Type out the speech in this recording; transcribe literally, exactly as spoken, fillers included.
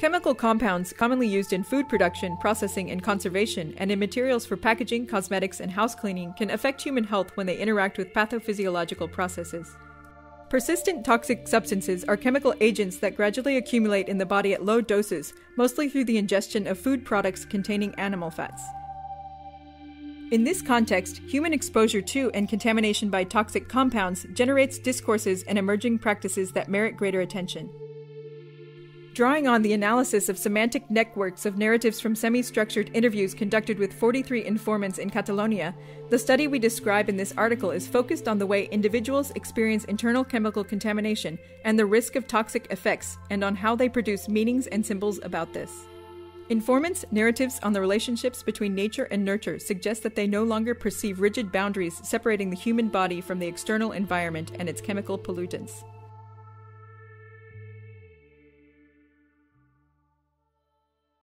Chemical compounds commonly used in food production, processing, and conservation, and in materials for packaging, cosmetics, and house cleaning can affect human health when they interact with pathophysiological processes. Persistent toxic substances are chemical agents that gradually accumulate in the body at low doses, mostly through the ingestion of food products containing animal fats. In this context, human exposure to and contamination by toxic compounds generates discourses and emerging practices that merit greater attention. Drawing on the analysis of semantic networks of narratives from semi-structured interviews conducted with forty-three informants in Catalonia, the study we describe in this article is focused on the way individuals experience internal chemical contamination and the risk of toxic effects, and on how they produce meanings and symbols about this. Informants' narratives on the relationships between nature and nurture suggest that they no longer perceive rigid boundaries separating the human body from the external environment and its chemical pollutants.